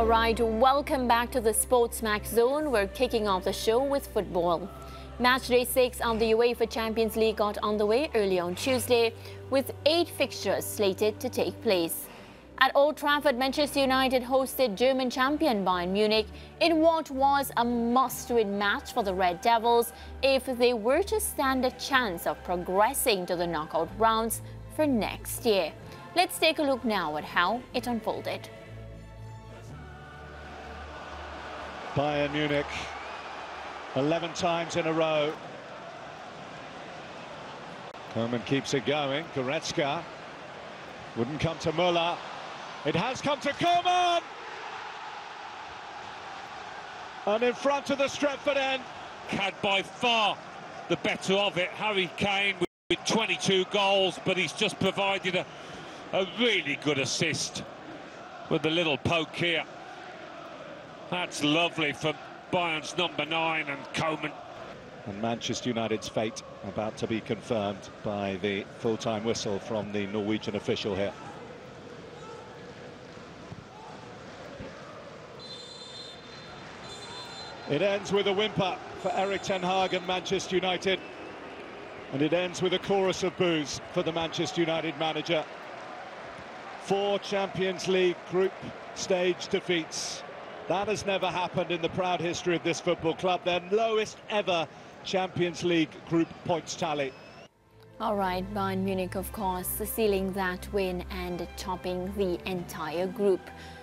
All right, welcome back to the Sportsmax Zone. We're kicking off the show with football. Matchday 6 of the UEFA Champions League got underway early on Tuesday, with 8 fixtures slated to take place. At Old Trafford, Manchester United hosted German champion Bayern Munich in what was a must-win match for the Red Devils if they were to stand a chance of progressing to the knockout rounds for next year. Let's take a look now at how it unfolded. Bayern Munich, 11 times in a row. Coman keeps it going. Goretzka wouldn't come to Müller. It has come to Coman! And in front of the Stretford end. Had by far the better of it. Harry Kane with 22 goals, but he's just provided a really good assist with the little poke here. That's lovely for Bayern's number 9 and Coman. And Manchester United's fate about to be confirmed by the full-time whistle from the Norwegian official here. It ends with a whimper for Erik ten Hag and Manchester United. And it ends with a chorus of boos for the Manchester United manager. 4 Champions League group stage defeats. That has never happened in the proud history of this football club. Their lowest ever Champions League group points tally. All right, Bayern Munich, of course, sealing that win and topping the entire group.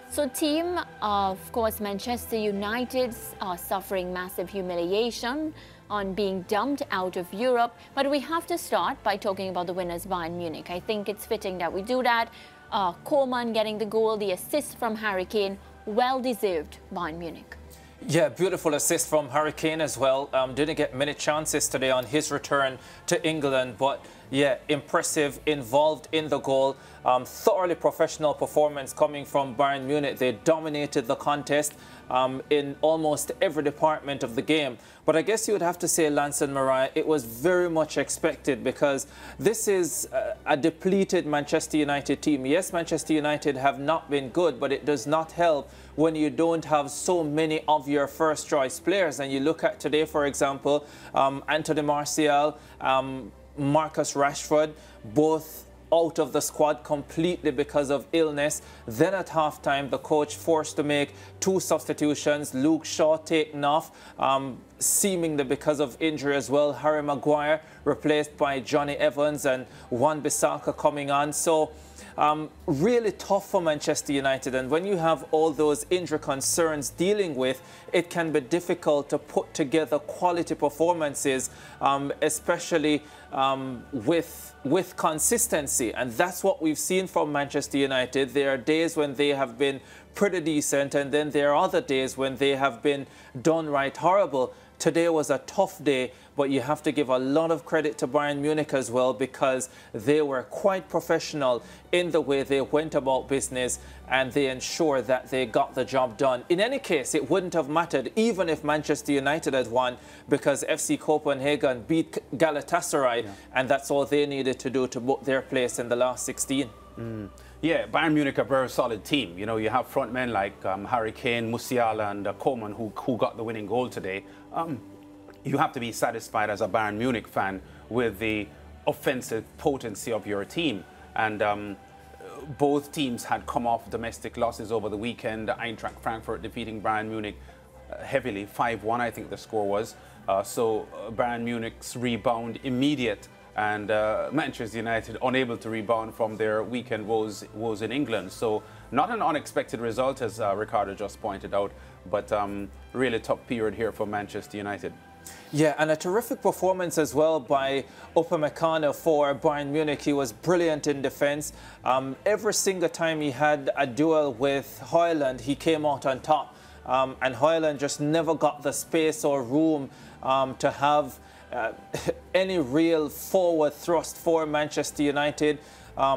So team, of course, Manchester United are suffering massive humiliation on being dumped out of Europe. But we have to start by talking about the winners, Bayern Munich. I think it's fitting that we do that. Coman getting the goal, the assist from Harry Kane. Well-deserved Bayern Munich. Yeah, beautiful assist from Harry Kane as well. Didn't get many chances today on his return to England, but yeah, impressive, involved in the goal. Thoroughly professional performance coming from Bayern Munich. They dominated the contest in almost every department of the game. But I guess you would have to say, Lanzar Mariah, it was very much expected, because this is a depleted Manchester United team. Yes, Manchester United have not been good, but it does not help when you don't have so many of your first-choice players. And you look at today, for example, Anthony Martial, Marcus Rashford, both out of the squad completely because of illness. Then at halftime, the coach forced to make 2 substitutions. Luke Shaw taken off, seemingly because of injury as well. Harry Maguire replaced by Johnny Evans, and Wan-Bissaka coming on. So really tough for Manchester United, and when you have all those injury concerns dealing with, it can be difficult to put together quality performances, especially with consistency. And that's what we've seen from Manchester United. There are days when they have been pretty decent, and then there are other days when they have been downright horrible. Today was a tough day, but you have to give a lot of credit to Bayern Munich as well, because they were quite professional in the way they went about business, and they ensured that they got the job done. In any case, it wouldn't have mattered even if Manchester United had won, because FC Copenhagen beat Galatasaray, and that's all they needed to do to book their place in the last 16. Yeah, Bayern Munich are a very solid team. You know, you have front men like Harry Kane, Musiala and Coman who got the winning goal today. You have to be satisfied as a Bayern Munich fan with the offensive potency of your team. And both teams had come off domestic losses over the weekend. Eintracht Frankfurt defeating Bayern Munich heavily, 5-1 I think the score was. So Bayern Munich's rebound immediate, and Manchester United unable to rebound from their weekend woes in England. So not an unexpected result, as Ricardo just pointed out, but really tough period here for Manchester United. Yeah, and a terrific performance as well by Upamecano for Bayern Munich. He was brilliant in defence. Every single time he had a duel with Haaland, he came out on top. And Haaland just never got the space or room to have any real forward thrust for Manchester United.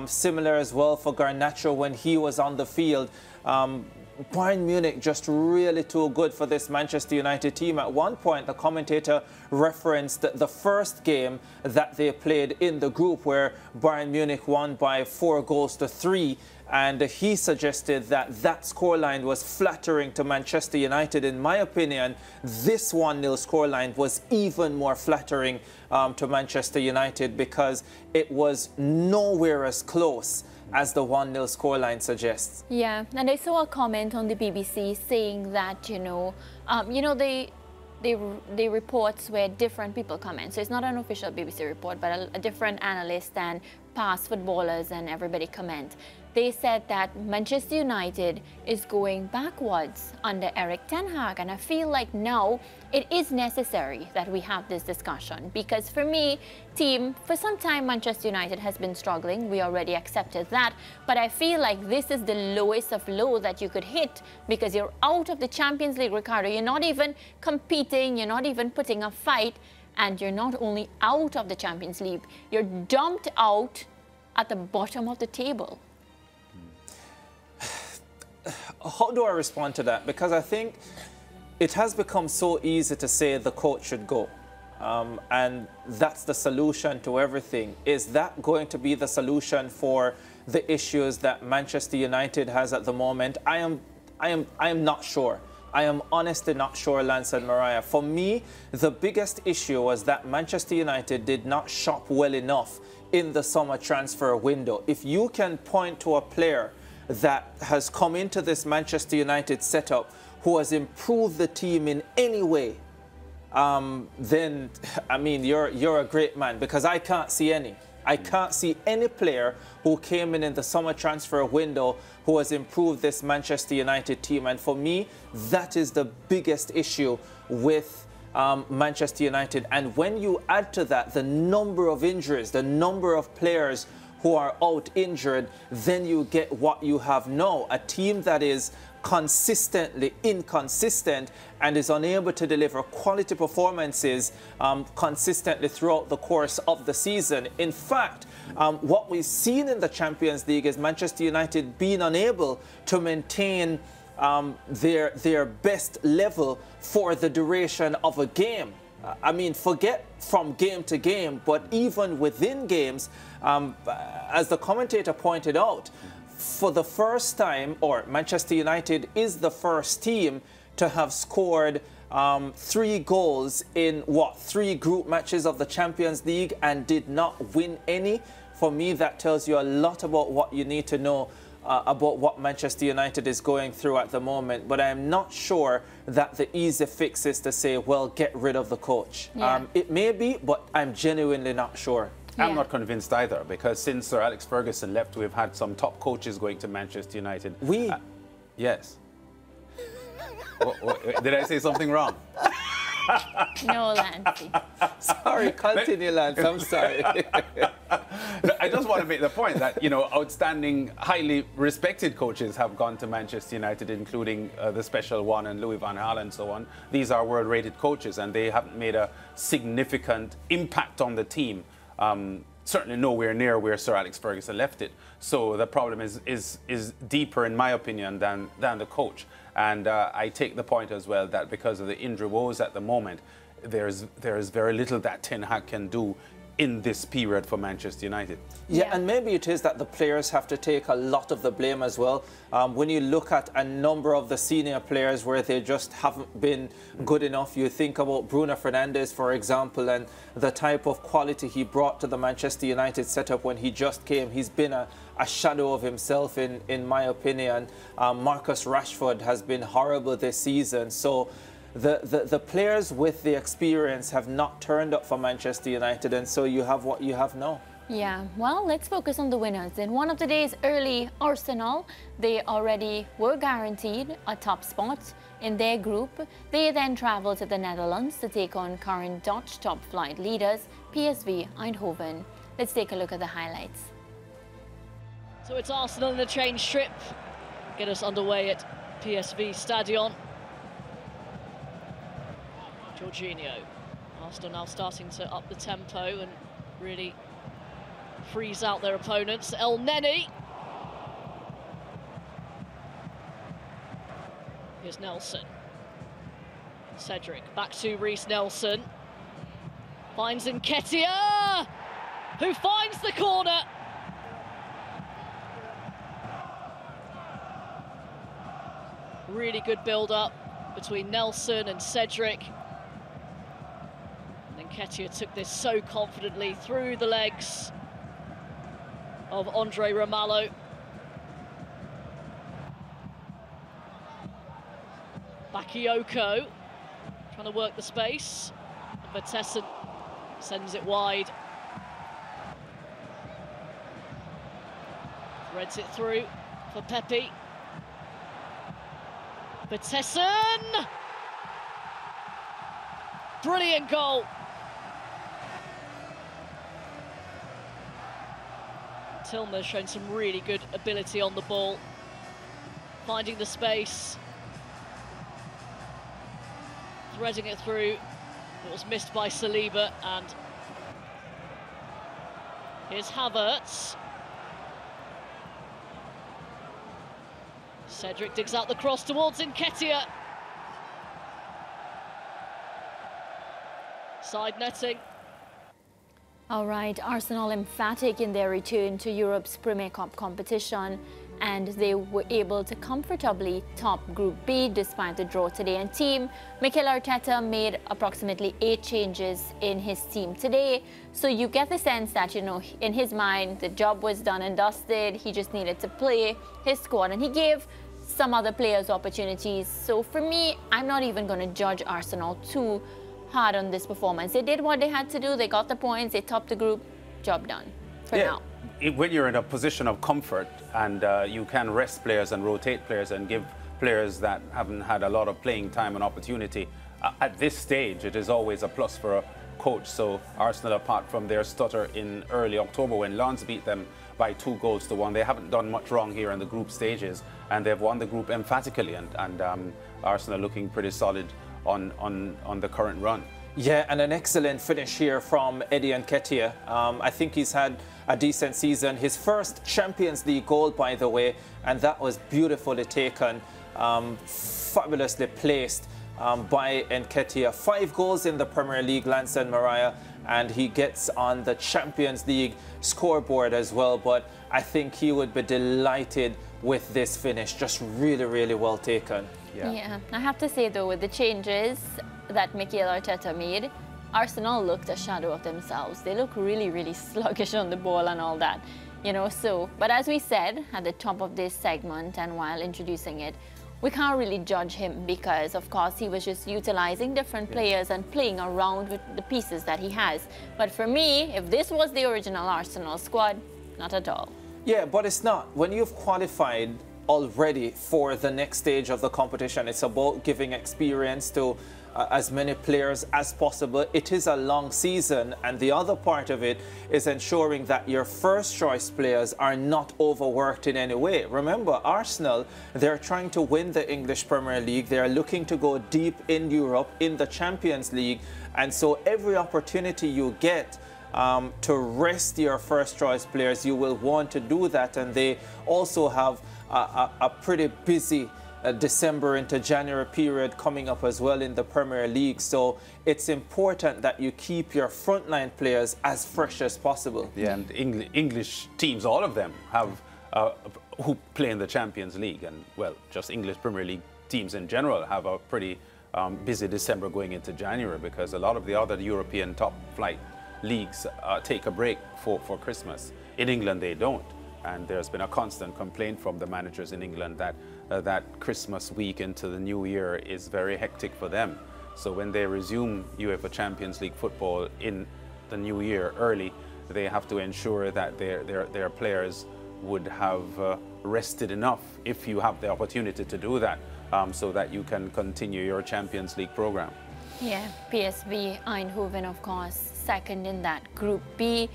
Similar as well for Garnacho when he was on the field. Bayern Munich just really too good for this Manchester United team. At one point, the commentator referenced the first game that they played in the group where Bayern Munich won by 4-3. And he suggested that that scoreline was flattering to Manchester United. In my opinion, this 1-0 scoreline was even more flattering to Manchester United, because it was nowhere as close as the 1-0 scoreline suggests. Yeah, and I saw a comment on the BBC saying that, the reports where different people comment. So it's not an official BBC report, but a different analyst and past footballers and everybody comment. They said that Manchester United is going backwards under Erik ten Hag, and I feel like now it is necessary that we have this discussion, because for me, for some time Manchester United has been struggling. We already accepted that, but I feel like this is the lowest of low that you could hit, because you're out of the Champions League, Ricardo. You're not even competing, you're not even putting a fight, and you're not only out of the Champions League, you're dumped out at the bottom of the table. How do I respond to that? Because I think it has become so easy to say the coach should go. And that's the solution to everything. Is that going to be the solution for the issues that Manchester United has at the moment? I am not sure. I am honestly not sure, Lanzar Mariah. For me, the biggest issue was that Manchester United did not shop well enough in the summer transfer window. If you can point to a player that has come into this Manchester United setup who has improved the team in any way, then, I mean, you're a great man, because I can't see any. I can't see any player who came in the summer transfer window who has improved this Manchester United team. And for me, that is the biggest issue with Manchester United. And when you add to that the number of injuries, the number of players who are out injured, then you get what you have now. A team that is consistently inconsistent and is unable to deliver quality performances consistently throughout the course of the season. In fact, what we've seen in the Champions League is Manchester United being unable to maintain their best level for the duration of a game. I mean, forget from game to game, but even within games, as the commentator pointed out, for the first time, or Manchester United is the first team to have scored 3 goals in, what, 3 group matches of the Champions League and did not win any. For me, that tells you a lot about what you need to know about what Manchester United is going through at the moment. But I am not sure that the easy fix is to say, well, get rid of the coach. Yeah. It may be, but I'm genuinely not sure. Yeah. I'm not convinced either, because since Sir Alex Ferguson left, we've had some top coaches going to Manchester United. We? Yes. Did I say something wrong? No, Lance. Sorry, continue, Lance. I'm sorry. I just want to make the point that, outstanding, highly respected coaches have gone to Manchester United, including the special one and Louis van Gaal and so on. These are world-rated coaches, and they haven't made a significant impact on the team. Certainly nowhere near where Sir Alex Ferguson left it. So the problem is deeper, in my opinion, than the coach. And I take the point as well that because of the injury woes at the moment, there is very little that Ten Hag can do in this period for Manchester United. Yeah, and maybe it is that the players have to take a lot of the blame as well. When you look at a number of the senior players where they just haven't been good enough, you think about Bruno Fernandes, for example, and the type of quality he brought to the Manchester United setup when he just came. He's been a shadow of himself, in my opinion. Marcus Rashford has been horrible this season. So The players with the experience have not turned up for Manchester United, and so you have what you have now. Yeah, well, let's focus on the winners. In one of the days early, Arsenal, they already were guaranteed a top spot in their group. They then travelled to the Netherlands to take on current Dutch top flight leaders, PSV Eindhoven. Let's take a look at the highlights. So it's Arsenal in the train strip. Get us underway at PSV Stadion. Jorginho. Arsenal now starting to up the tempo and really freeze out their opponents. El Neni. Reece Nelson. Cedric back to Reece Nelson. Finds Nketiah, who finds the corner. Really good build-up between Nelson and Cedric. And Nketiah took this so confidently through the legs of Andre Ramalho. Bakayoko trying to work the space. Batesin sends it wide. Threads it through for Pepe. Batesin! Brilliant goal. Tilma's shown some really good ability on the ball, finding the space, threading it through. It was missed by Saliba, and here's Havertz. Cedric digs out the cross towards Nketiah. Side netting. All right, Arsenal emphatic in their return to Europe's Premier Cup competition, and they were able to comfortably top Group B despite the draw today. And team Mikel Arteta made approximately 8 changes in his team today. So you get the sense that, you know, in his mind, the job was done and dusted. He just needed to play his squad, and he gave some other players opportunities. So for me, I'm not even going to judge Arsenal too hard on this performance. They did what they had to do. They got the points. They topped the group. Job done for now. When you're in a position of comfort and you can rest players and rotate players and give players that haven't had a lot of playing time and opportunity, at this stage, it is always a plus for a coach. So Arsenal, apart from their stutter in early October when Lens beat them by 2-1, they haven't done much wrong here in the group stages, and they've won the group emphatically, and Arsenal looking pretty solid on the current run. Yeah, and an excellent finish here from Eddie Nketiah. I think he's had a decent season. His first Champions League goal, by the way, and that was beautifully taken, fabulously placed by Nketiah. 5 goals in the Premier League, Lanzar Mariah, and he gets on the Champions League scoreboard as well. But I think he would be delighted with this finish. Just really, really well taken. Yeah, I have to say, though, with the changes that Mikel Arteta made, Arsenal looked a shadow of themselves. They look really, really sluggish on the ball and all that, you know. So, but as we said at the top of this segment and while introducing it, we can't really judge him because, of course, he was just utilizing different players and playing around with the pieces that he has. But for me, if this was the original Arsenal squad, not at all. Yeah, but it's not. When you've qualified already for the next stage of the competition, it's about giving experience to as many players as possible. It is a long season, and the other part of it is ensuring that your first choice players are not overworked in any way. Remember, Arsenal, they're trying to win the English Premier League. They're looking to go deep in Europe in the Champions League, and so every opportunity you get to rest your first choice players, you will want to do that. And they also have a pretty busy December into January period coming up as well in the Premier League. So it's important that you keep your frontline players as fresh as possible. Yeah, and English teams, all of them, have who play in the Champions League, and, well, just English Premier League teams in general have a pretty busy December going into January, because a lot of the other European top flight leagues take a break for Christmas. In England, they don't. And there's been a constant complaint from the managers in England that that Christmas week into the new year is very hectic for them. So when they resume UEFA Champions League football in the new year early, they have to ensure that their players would have rested enough, if you have the opportunity to do that, so that you can continue your Champions League program. Yeah, PSV Eindhoven, of course, second in that Group B,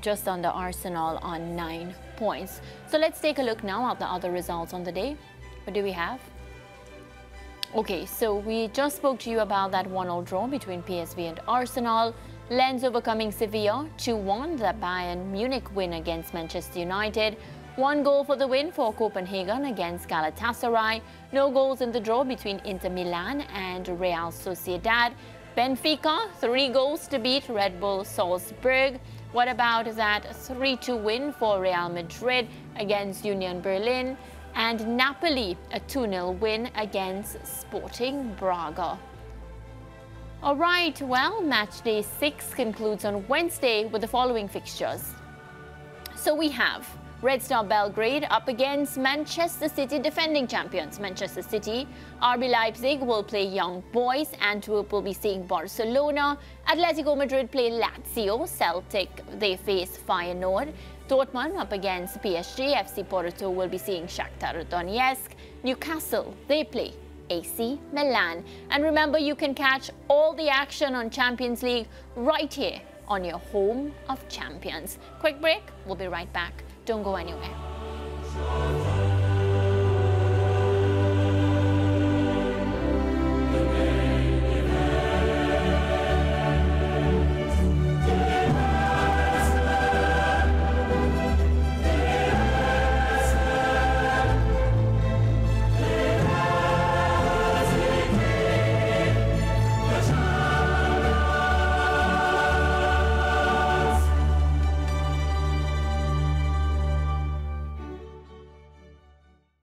just under Arsenal on 9 points. So let's take a look now at the other results on the day. What do we have? Okay, so we just spoke to you about that 1-1 draw between PSV and Arsenal. Lens overcoming Sevilla 2-1, the Bayern Munich win against Manchester United. One goal for the win for Copenhagen against Galatasaray. No goals in the draw between Inter Milan and Real Sociedad. Benfica, 3 goals to beat Red Bull Salzburg. What about that 3-2 win for Real Madrid against Union Berlin? And Napoli, a 2-0 win against Sporting Braga. All right, well, match day 6 concludes on Wednesday with the following fixtures. So we have Red Star Belgrade up against Manchester City, defending champions Manchester City. RB Leipzig will play Young Boys. Antwerp will be seeing Barcelona. Atletico Madrid play Lazio. Celtic, they face Feyenoord. Dortmund up against PSG. FC Porto will be seeing Shakhtar Donetsk. Newcastle, they play AC Milan. And remember, you can catch all the action on Champions League right here on your home of champions. Quick break, we'll be right back. Don't go anywhere.